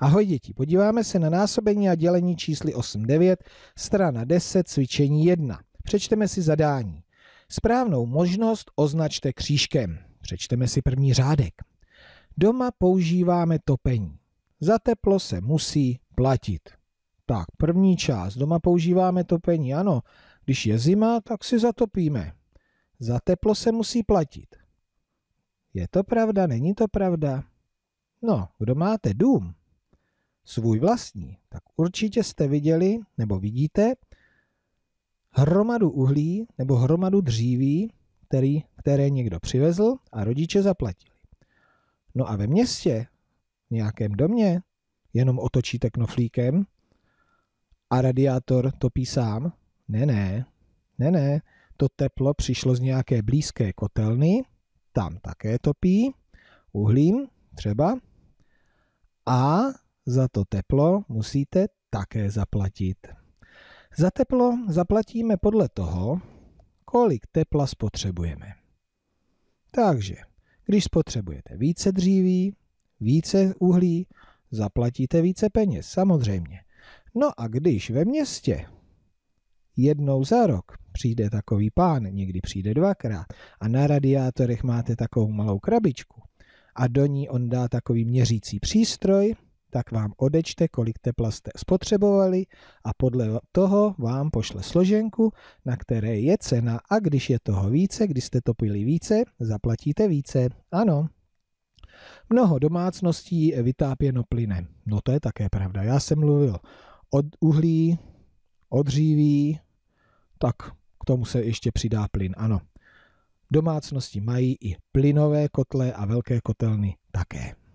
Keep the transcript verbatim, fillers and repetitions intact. Ahoj děti, podíváme se na násobení a dělení čísly osm devět, strana deset, cvičení jedna. Přečteme si zadání. Správnou možnost označte křížkem. Přečteme si první řádek. Doma používáme topení. Za teplo se musí platit. Tak, první část. Doma používáme topení. Ano, když je zima, tak si zatopíme. Za teplo se musí platit. Je to pravda, není to pravda? No, kdo máte dům? Svůj vlastní, tak určitě jste viděli, nebo vidíte, hromadu uhlí nebo hromadu dříví, který, které někdo přivezl a rodiče zaplatili. No a ve městě, v nějakém domě, jenom otočíte knoflíkem a radiátor topí sám? Ne, ne, ne, ne, to teplo přišlo z nějaké blízké kotelny, tam také topí, uhlím třeba, a za to teplo musíte také zaplatit. Za teplo zaplatíme podle toho, kolik tepla spotřebujeme. Takže, když spotřebujete více dříví, více uhlí, zaplatíte více peněz, samozřejmě. No a když ve městě jednou za rok přijde takový pán, někdy přijde dvakrát, a na radiátorech máte takovou malou krabičku a do ní on dá takový měřící přístroj, tak vám odečte, kolik tepla jste spotřebovali a podle toho vám pošle složenku, na které je cena a když je toho více, když jste topili více, zaplatíte více. Ano. Mnoho domácností je vytápěno plynem. No to je také pravda. Já jsem mluvil od uhlí, od dříví, tak k tomu se ještě přidá plyn. Ano. Domácnosti mají i plynové kotle a velké kotelny také.